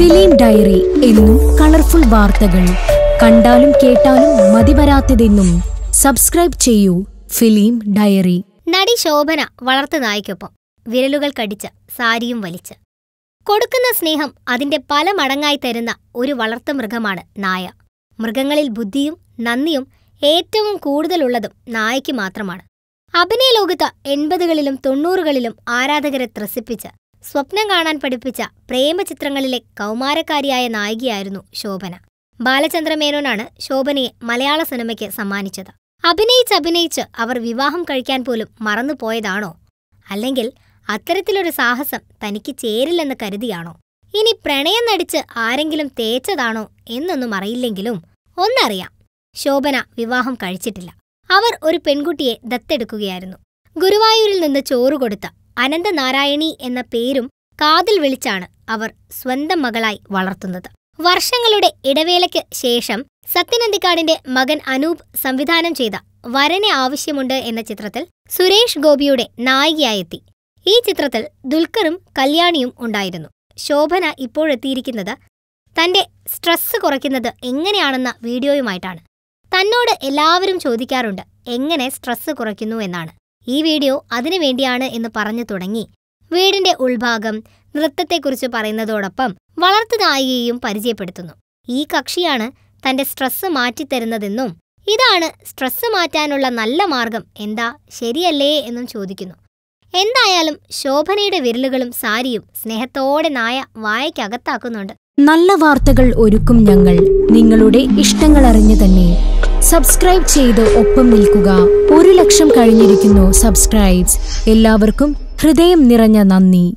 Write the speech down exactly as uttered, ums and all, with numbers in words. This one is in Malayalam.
ഫിലിം ഡയറി എന്നും കളർഫുൾ വാർത്തകൾ കണ്ടാലും കേട്ടാലും മതിവരാത്തതെന്നും സബ്സ്ക്രൈബ് ചെയ്യൂ ഫിലിം ഡയറി. നടി ശോഭന വളർത്തു നായ്ക്കൊപ്പം വിരലുകൾ കടിച്ച് സാരിയും വലിച്ച് കൊടുക്കുന്ന സ്നേഹം അതിന്റെ പല മടങ്ങായി തരുന്ന ഒരു വളർത്തു മൃഗമാണ് നായ. മൃഗങ്ങളിൽ ബുദ്ധിയും നന്ദിയും ഏറ്റവും കൂടുതലുള്ളതും നായയ്ക്ക് മാത്രമാണ്. അഭിനയ ലോകത്ത് എൺപതുകളിലും തൊണ്ണൂറുകളിലും ആരാധകരെ ത്രസിപ്പിച്ച് സ്വപ്നം കാണാൻ പഠിപ്പിച്ച പ്രേമചിത്രങ്ങളിലെ കൗമാരക്കാരിയായ നായികയായിരുന്നു ശോഭന. ബാലചന്ദ്രമേനോനാണ് ശോഭനയെ മലയാള സിനിമയ്ക്ക് സമ്മാനിച്ചത്. അഭിനയിച്ചഭിനയിച്ച് അവർ വിവാഹം കഴിക്കാൻ പോലും മറന്നുപോയതാണോ, അല്ലെങ്കിൽ അത്തരത്തിലൊരു സാഹസം തനിക്ക് ചേരില്ലെന്ന് കരുതിയാണോ, ഇനി പ്രണയം നടിച്ച് ആരെങ്കിലും തേച്ചതാണോ എന്നൊന്നും അറിയില്ലെങ്കിലും ഒന്നറിയാം, ശോഭന വിവാഹം കഴിച്ചിട്ടില്ല. അവർ ഒരു പെൺകുട്ടിയെ ദത്തെടുക്കുകയായിരുന്നു. ഗുരുവായൂരിൽ നിന്ന് ചോറു കൊടുത്ത അനന്തനാരായണി എന്ന പേരും കാതിൽ വിളിച്ചാണ് അവർ സ്വന്തം മകളായി വളർത്തുന്നത്. വർഷങ്ങളുടെ ഇടവേളയ്ക്ക് ശേഷം സത്യനന്ദിക്കാടിന്റെ മകൻ അനൂപ് സംവിധാനം ചെയ്ത വരനെ ആവശ്യമുണ്ട് എന്ന ചിത്രത്തിൽ സുരേഷ് ഗോപിയുടെ നായികയായെത്തി. ഈ ചിത്രത്തിൽ ദുൽഖറും കല്യാണിയും ഉണ്ടായിരുന്നു. ശോഭന ഇപ്പോഴെത്തിയിരിക്കുന്നത് തന്റെ സ്ട്രെസ് കുറയ്ക്കുന്നത് എങ്ങനെയാണെന്ന വീഡിയോയുമായിട്ടാണ്. തന്നോട് എല്ലാവരും ചോദിക്കാറുണ്ട് എങ്ങനെ സ്ട്രെസ് കുറയ്ക്കുന്നു എന്നാണ്. ഈ വീഡിയോ അതിനുവേണ്ടിയാണ് എന്ന് പറഞ്ഞു തുടങ്ങി വീടിന്റെ ഉൾഭാഗം നൃത്തത്തെക്കുറിച്ച് പറയുന്നതോടൊപ്പം വളർത്തു നായികയെയും പരിചയപ്പെടുത്തുന്നു. ഈ കക്ഷിയാണ് തന്റെ സ്ട്രെസ് മാറ്റിത്തരുന്നതെന്നും ഇതാണ് സ്ട്രെസ് മാറ്റാനുള്ള നല്ല മാർഗം എന്താ ശരിയല്ലേ എന്നും ചോദിക്കുന്നു. എന്തായാലും ശോഭനയുടെ വിരലുകളും സാരിയും സ്നേഹത്തോടെ നായ വായയ്ക്കകത്താക്കുന്നുണ്ട്. നല്ല വാർത്തകൾ ഒരുക്കും ഞങ്ങൾ. നിങ്ങളുടെ ഇഷ്ടങ്ങൾ അറിഞ്ഞു തന്നെ സബ്സ്ക്രൈബ് ചെയ്ത് ഒപ്പം നിൽക്കുക. ഒരു ലക്ഷം കഴിഞ്ഞിരിക്കുന്നു സബ്സ്ക്രൈബ്സ്. എല്ലാവർക്കും ഹൃദയം നിറഞ്ഞ നന്ദി.